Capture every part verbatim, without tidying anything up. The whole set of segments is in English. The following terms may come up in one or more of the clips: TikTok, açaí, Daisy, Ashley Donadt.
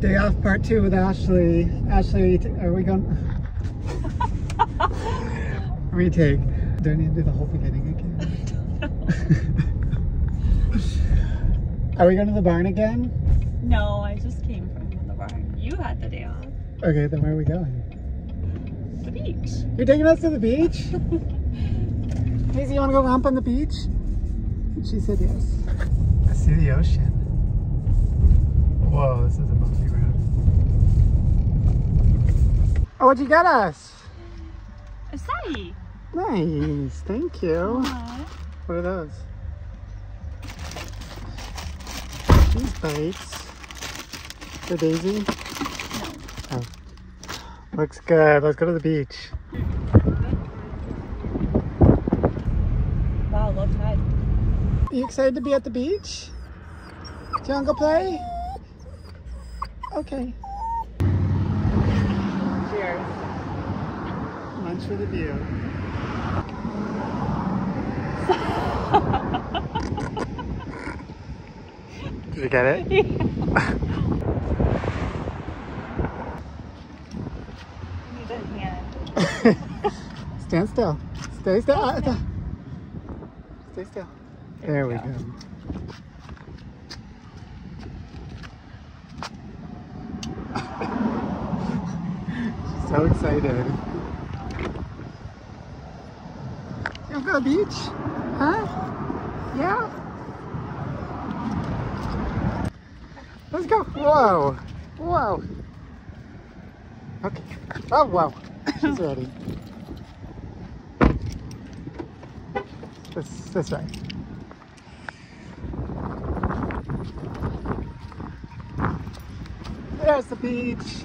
Day off part two with Ashley. Ashley, are we going? Retake. Do I need to do the whole beginning again? I don't know. Are we going to the barn again? No, I just came from the barn. You had the day off. Okay, then where are we going? The beach. You're taking us to the beach? Daisy, you want to go romp on the beach? She said yes. I see the ocean. Whoa, this is a bumpy road. Oh, what'd you get us? Acai. Nice, thank you. Aww. What are those? These bites. The Daisy? No. Oh. Looks good. Let's go to the beach. Wow, low tide. Are you excited to be at the beach? Do you want to go play? Okay. Cheers. Lunch with a view. Did you get it? Yeah. You didn't yet. Stand still. Stay still. Okay. Stay still. There, there we go. go. So excited. You want to go to the beach? Huh? Yeah? Let's go. Whoa. Whoa. Okay. Oh, whoa. She's ready. This, this way. There's the beach.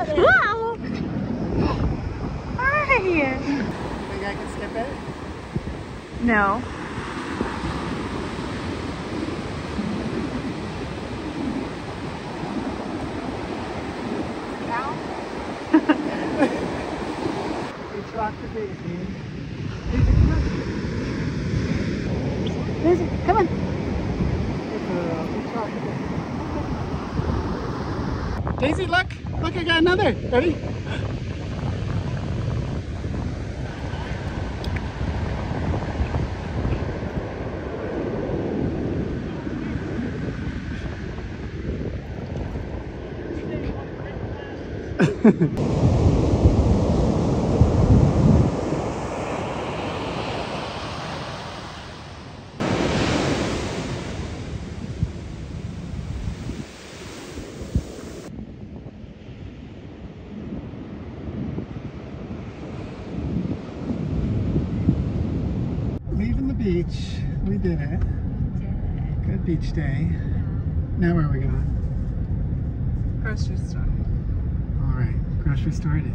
Wow! Hi! Think I can skip it? No. Now? We talked to Daisy. Daisy, come on. Daisy, come on. Good girl. We talked to Daisy. Daisy, look! Look, I got another! Ready? Beach. We did it. Good beach day. Now where are we going? Grocery store. Alright, grocery store it is.